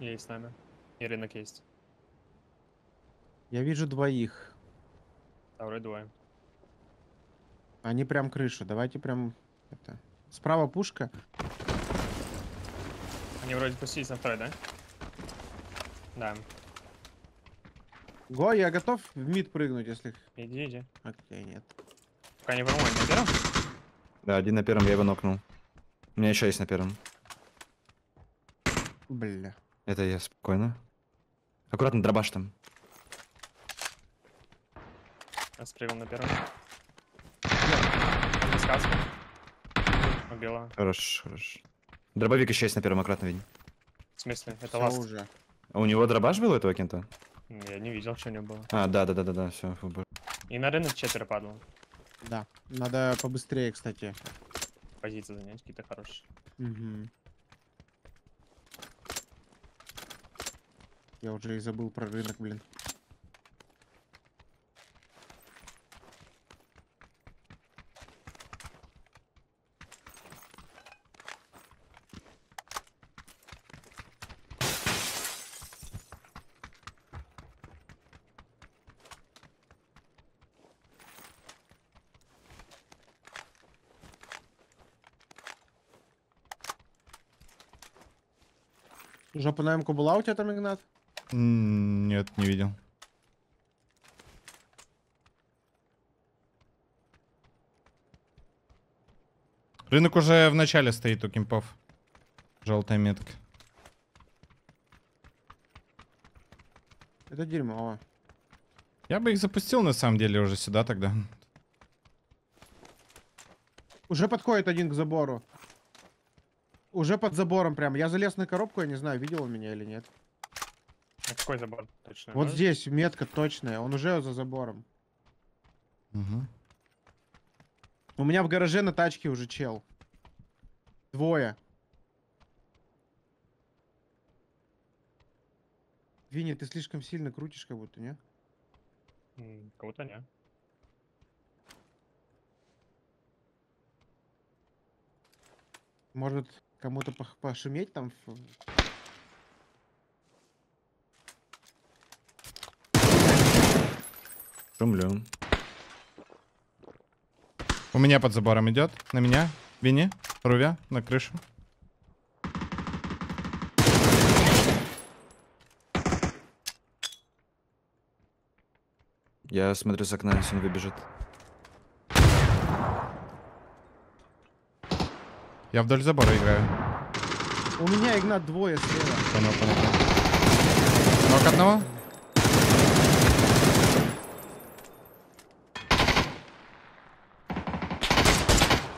Есть с нами. И рынок есть. Я вижу двоих. Второй двое. Они прям крыша. Давайте прям... Это... Справа пушка. Они вроде пустились на второй, да? Да. Го, я готов в мид прыгнуть, если... Иди, иди. Окей, нет. Пока не по-моему, на первом? Да, один на первом, я его нокнул. У меня еще есть на первом. Бля. Это я, спокойно. Аккуратно, дробаш там. Я спрыгал на первом. Сказку. Убила. Хорош, хорош. Дробовик еще есть на первом, аккуратно видно. В смысле? Это ласт? Уже. А у него дробаш был этого кента? Я не видел, что у него было. А, да, все. И на рынок 4 падало. Да, надо побыстрее, кстати. Позиции занять какие-то хорошие. Угу. Я уже и забыл про рынок, блин. Жопа на М-ку была у тебя там, Игнат? Нет, не видел. Рынок уже в начале стоит у кемпов. Желтая метка. Это дерьмо. Я бы их запустил на самом деле уже сюда тогда. Уже подходит один к забору. Уже под забором прям. Я залез на коробку, я не знаю, видел он меня или нет. А какой забор точно? Вот здесь метка точная. Он уже за забором. Угу. У меня в гараже на тачке уже чел. Двое. Винни, ты слишком сильно крутишь, как будто, не? Как будто не. Может... Кому-то пошуметь там. Шумлю. У меня под забором идет. На меня. Вини. Рувя. На крышу. Я смотрю с окна, если он выбежит. Я вдоль забора играю. У меня, Игнат, двое слева. Понятно. Нок одного.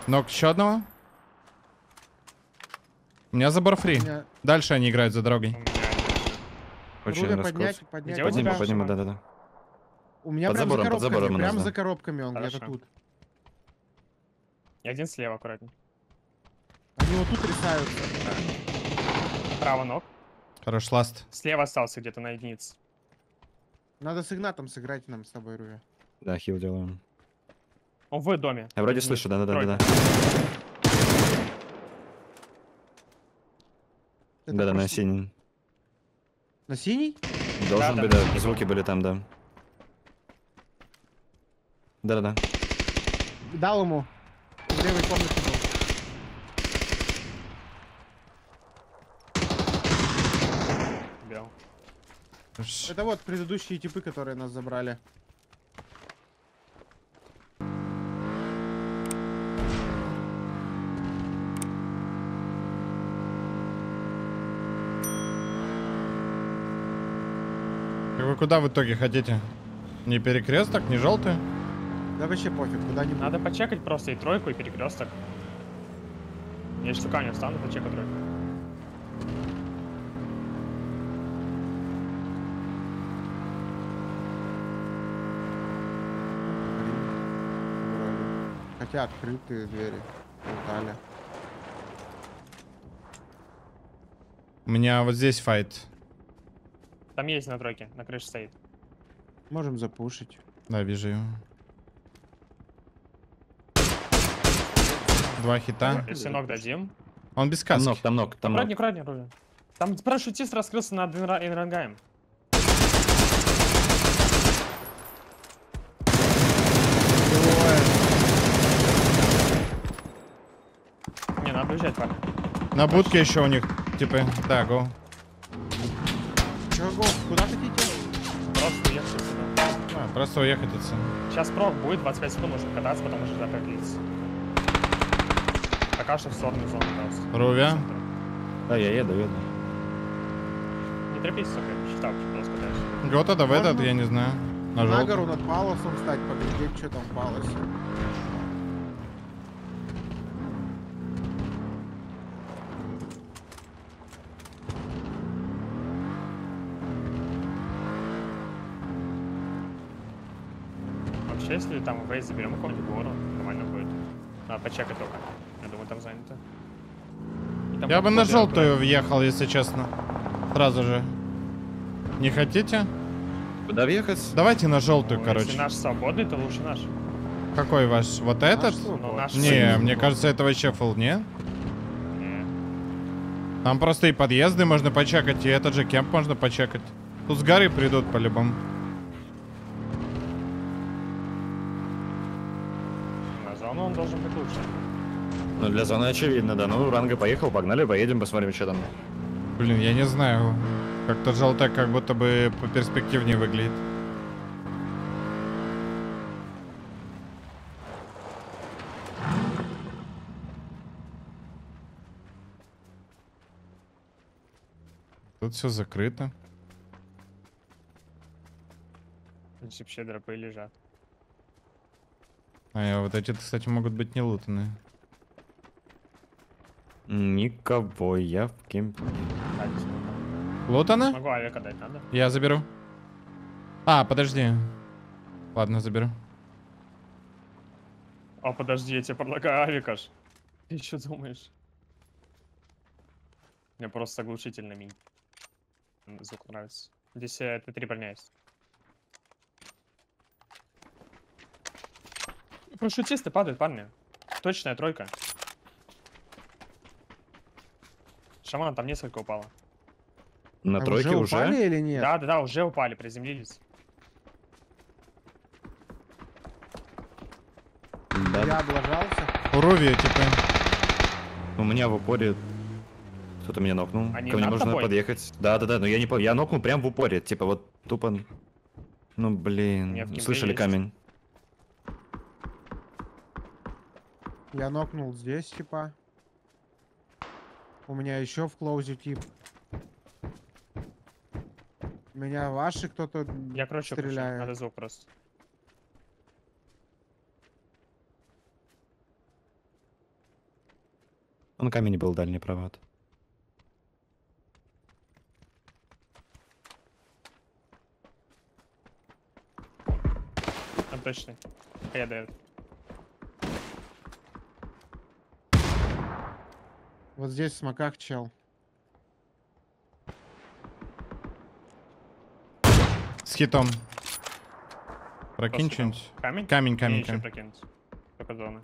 Нок еще одного. У меня забор фри. Меня... Дальше они играют за дорогой. Очень раскрут. Подниму, да. У меня под прям забором, за коробками. Прям за коробками он где-то тут. Я один слева, аккуратней. Они вот тут рисаются. Право ног. Хорош, ласт. Слева остался где-то на единице. Надо с Игнатом сыграть нам с тобой, Руя. Да, хил делаем. Он в доме. Я вроде слышу, да. Да, на синий. На синий? Должен быть, да. Звуки были там, да. Да. Дал ему. В левой комнате был. Это вот предыдущие типы, которые нас забрали. И вы куда в итоге хотите? Не перекресток, не желтый? Да вообще пофиг, куда-нибудь. Надо почекать просто и тройку, и перекресток. Я же сука не встану, почекаю тройку. Хотя открытые двери. Италия. У меня вот здесь файт. Там есть на тройке, на крыше стоит. Можем запушить. Да, вижу его. Два хита. Если ног дадим. Он без каски. Там ног. Аккуратнее, Там парашютист раскрылся над Ирангаем. Не, надо уезжать, парни. На будке еще у них, типа, да, го. Чего, го? Куда ты идешь? Просто уехать отсюда. А, просто уехать отсюда. Сейчас прок будет, 25 секунд нужно кататься, потом уже запрыгнется. Пока что в сторону зоны просто. Рувя? Да, я еду. Не торопись, сука, считал, что просто дальше. Гота, да в этот, я не знаю. На гору над Палосом встать, поглядеть, что там в Палосе. Вообще, если там в Вейс заберем какую-нибудь гору, нормально будет. Надо почекать только. Я думаю, там занято. Я бы на желтую въехал, если честно. Сразу же. Не хотите? Куда въехать? Давайте на желтую, короче. Если наш свободный, то лучше наш. Какой ваш? Вот этот? Не, мне кажется, это вообще фул, не? Там просто и подъезды можно почекать, и этот же кемп можно почекать. Тут с горы придут по-любому. На зону он должен быть лучше. Ну, для зоны очевидно, да. Ну, Ранга поехал, погнали, поедем, посмотрим, что там. Блин, я не знаю. Как-то желтая как будто бы по перспективнее выглядит. Тут все закрыто. Здесь вообще дропы лежат. А вот эти, кстати, могут быть не лутанные. Никого, я в кемпе. Лутана? Могу авиака дать, надо? Я заберу. А, подожди. Ладно, заберу. А, подожди, я тебе предлагаю авика ж. Ты что думаешь? Мне просто оглушительно звук нравится. Здесь Т3 броня есть. Парашютисты падают, парни. Точная тройка. Шаман, там несколько упало. На тройке уже? Упали или нет? Да, уже упали, приземлились. Да. Я облажался. Уровень, типа. У меня в упоре... Кто-то меня нокнул. Ко мне нужно подъехать. Да, но я не помню. Я нокнул прям в упоре, типа вот тупо... Ну блин, слышали камень? Я нокнул здесь, типа. У меня еще в клоузе тип. Меня ваши кто-то стреляет. Я короче стреляю. Надо звук просто. Он камень был дальний провод. Там точно. Я даю. Вот здесь в смоках чел. С хитом. Прокинь что-нибудь. Камень? Камень. Прокинуть. Только зоны.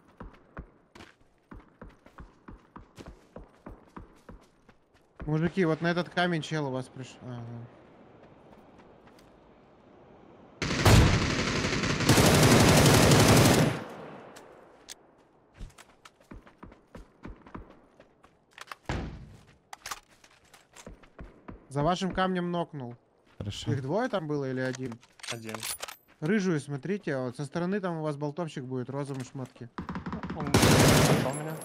Мужики, вот на этот камень чел у вас пришел. За вашим камнем нокнул. Хорошо. Их двое там было или один? Один. Рыжую смотрите, вот со стороны там у вас болтовщик будет, розовые шмотки. Он нашел меня.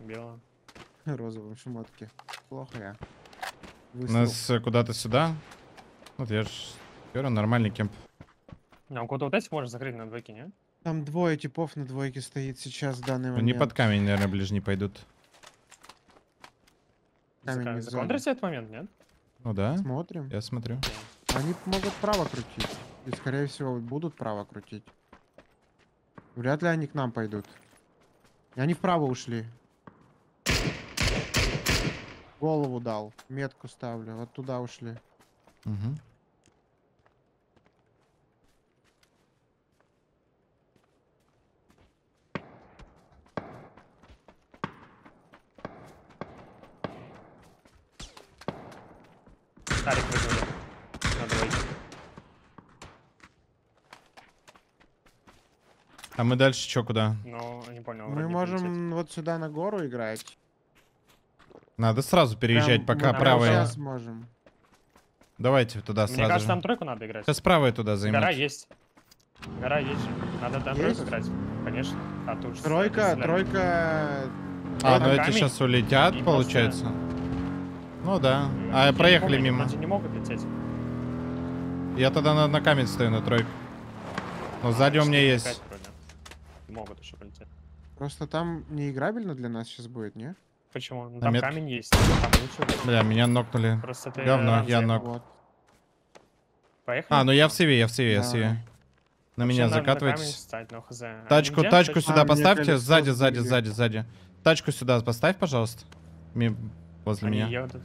Бело. Розовые шмотки. Плохо я. Выснул. Нас куда-то сюда. Вот я ж беру нормальный кемп. А у кого-то вот эти можно закрыть на двойке, не? Там двое типов на двойке стоит сейчас в данный момент. Они под камень, наверное, ближний пойдут. Законтрите этот момент, нет? Ну да. Смотрим. Я смотрю. Они могут право крутить. И скорее всего будут право крутить. Вряд ли они к нам пойдут. И они вправо ушли. Голову дал. Метку ставлю. Вот туда ушли. Угу. Шарик выгнули. На двоих. А мы дальше чё, куда? Ну, не понял. Мы можем прилететь. Вот сюда на гору играть. Надо сразу переезжать, прям, пока правая. Сейчас можем. Давайте туда сразу. Мне кажется, там тройку надо играть. Сейчас правая туда займем. Гора есть. Гора есть. Надо там тройку играть. Конечно. А тут же тройка. А, ну эти сейчас улетят, и получается. Просто... Ну да. А проехали мимо. Не могут лететь. Я тогда на камень стою на тройку. Но сзади у меня есть. Могут еще полететь. Просто там неиграбельно для нас сейчас будет, не? Почему? Ну, там камень есть. Бля, меня нокнули. Говно, я нок. Поехали. А, ну я в сиве, На меня закатывайтесь. Тачку сюда поставьте. Сзади. Тачку сюда поставь, пожалуйста. Возле меня. Едут.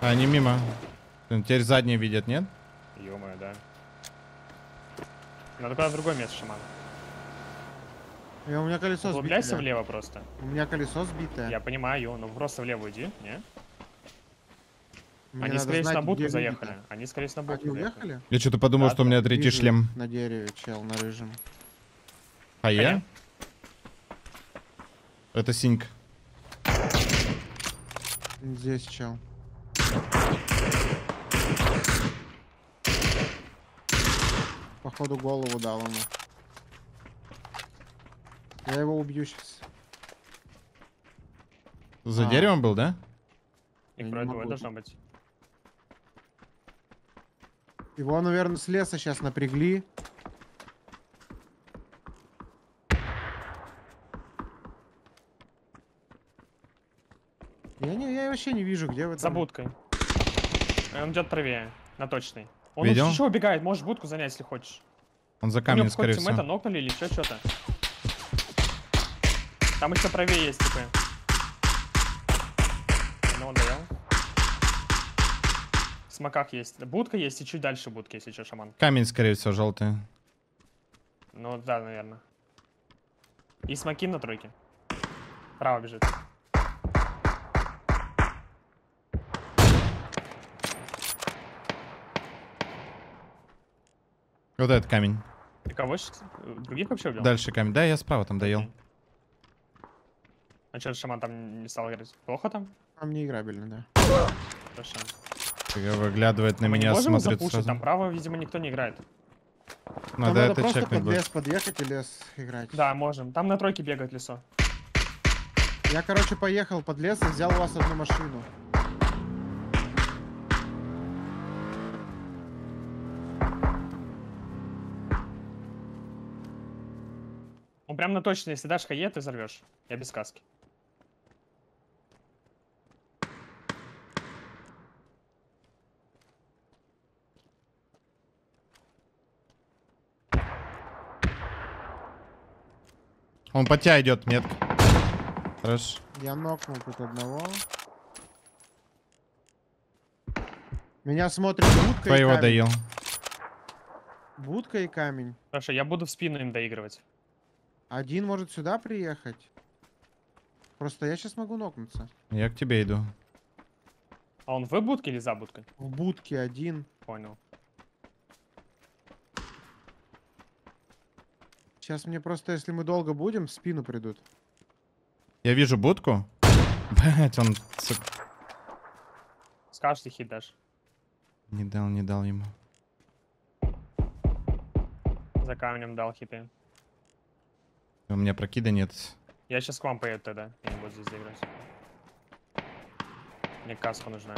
А, они мимо. Теперь задние видят, нет? Ё-моё, да. Надо куда-то в другое место, шаман. У меня колесо сбитое. Углубляйся влево просто. У меня колесо сбитое. Я понимаю, ну просто влево иди, не? Они скорее на будку заехали. Я что-то подумал, что у меня третий шлем. На дереве, чел, на рыжем. А я? Это синька. Здесь чел. Походу голову дал ему. Я его убью сейчас. За деревом был, да? Их вроде двое должно быть. Его, наверное, с леса сейчас напрягли. Я вообще не вижу, где вы. За будкой. Он идет правее, на точный. Он еще убегает, можешь будку занять, если хочешь. Он за камень, скорее всего. Мы нокнули или что-то. Там еще правее есть, типа. Ну, он доел. В смоках есть. Будка есть и чуть дальше будки, если что, шаман. Камень, скорее всего, желтый. Ну, да, наверное. И смоки на тройке. Право бежит. Вот этот камень. Ты кого сейчас? Других вообще убил? Дальше камень. Да, я справа там доел. А что, шаман там не стал играть? Плохо там? Там неиграбельно, да. Хорошо. Выглядывает на меня, смотрит сразу. Там право, видимо, никто не играет. Надо это чекнуть. Просто под лес подъехать и лес играть. Да, можем. Там на тройке бегает лесо. Я, короче, поехал под лес и взял у вас одну машину. Прям на точно, если дашь хае, ты взорвешь. Я без каски. Он по тебя идет, метко. Хорошо. Я нокнул тут одного. Меня смотрит будка. Кто его доел? Будка и камень. Хорошо, я буду в спину им доигрывать. Один может сюда приехать. Просто я сейчас могу нокнуться. Я к тебе иду. А он в будке или за будкой? В будке один. Понял. Сейчас мне просто, если мы долго будем, в спину придут. Я вижу будку. Блять, он... Скажешь, ты хит дашь. Не дал ему. За камнем дал хиты. У меня прокида нет. Я сейчас к вам поеду тогда. Я не буду здесь играть. Мне каска нужна.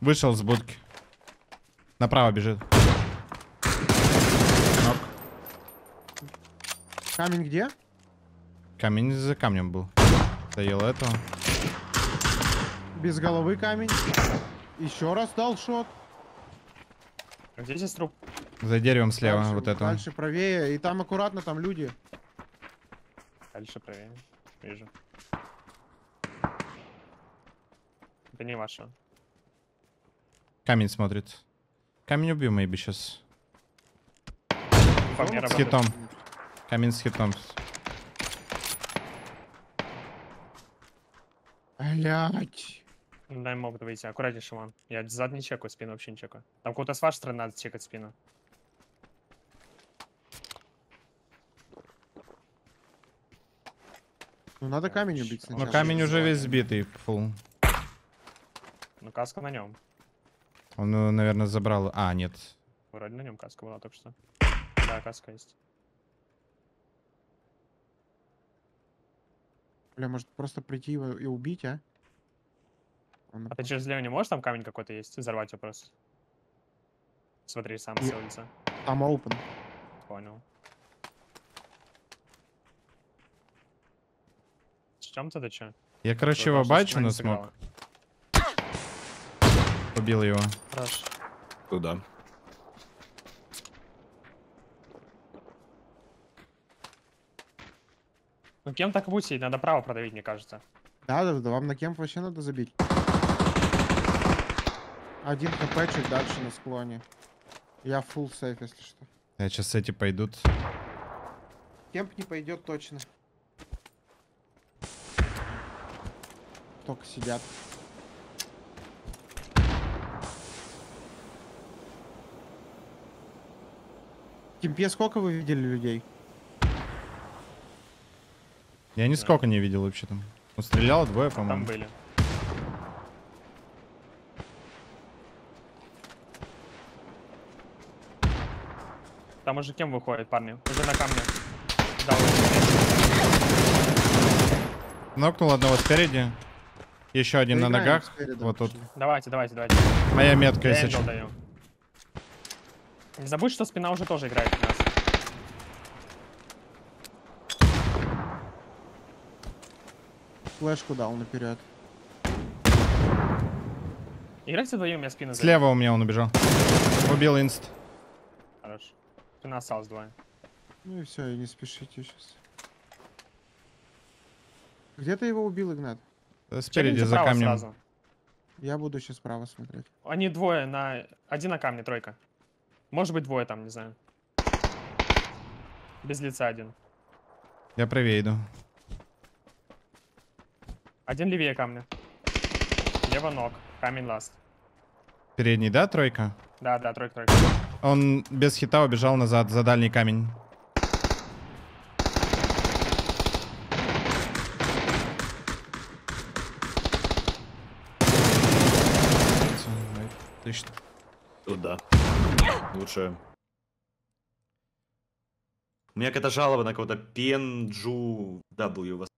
Вышел с будки. Направо бежит. Нок. Камень где? Камень за камнем был. Доел этого. Без головы камень. Еще раз дал шот. Здесь есть труп. За деревом слева, дальше, вот это. Дальше правее, и там аккуратно, там люди. Дальше правее, вижу. Это не ваше. Камень смотрит. Камень убью, мейби, сейчас. С хитом. Камень с хитом. Блять. Дай им опыт выйти. Аккуратнее, Шиман. Я зад не чекаю, спину вообще не чекаю. Там кого-то с вашей стороны надо чекать спину. Ну надо я камень убить сначала. Ну камень уже весь сбитый, фул. Ну каска на нем. Он, наверное, забрал... А, нет. Вроде на нем каска была только что. Да, каска есть. Бля, может просто прийти его и убить, а? Он... А ты через левую не можешь? Там камень какой-то есть. Взорвать его просто. Смотри, сам с улицы. Там open. Понял. С чем-то ты че? Я, короче, его бачу, но смог. Убил его. Хорошо. Туда. Ну кем так будьте, надо право продавить, мне кажется. Да, да, да, вам на кем вообще надо забить. Один хп чуть дальше на склоне. Я full сейф, если что. Я сейчас эти пойдут. Кемп не пойдет точно. Только сидят. В кемпе сколько вы видели людей? Я нисколько не видел вообще там. Он стрелял двое, по-моему. Там были. Там уже кем выходит, парни? Уже на камне. Да, вот. Нокнул одного спереди. Еще один на ногах. Спереди, вот тут. Давайте, давайте, давайте. Моя метка, если что. Не забудь, что спина уже тоже играет в нас. Флешку дал наперед. Играйте вдвоем, я спину забил. Слева у меня он убежал. Убил инст. Хорош. Спина осталась двое. Ну и все, и не спешите сейчас. Где ты его убил, Игнат? Спереди за камнем. Сразу. Я буду сейчас справа смотреть. Они двое на... Один на камне, тройка. Может быть двое там, не знаю. Без лица один. Я правее иду. Один левее камня. Лево ног. Камень ласт. Передний, да, тройка? Да, да, тройка, тройка. Он без хита убежал назад, за дальний камень. Отлично. Туда. Лучше. У меня какая-то жалоба на кого-то. Пенджу W.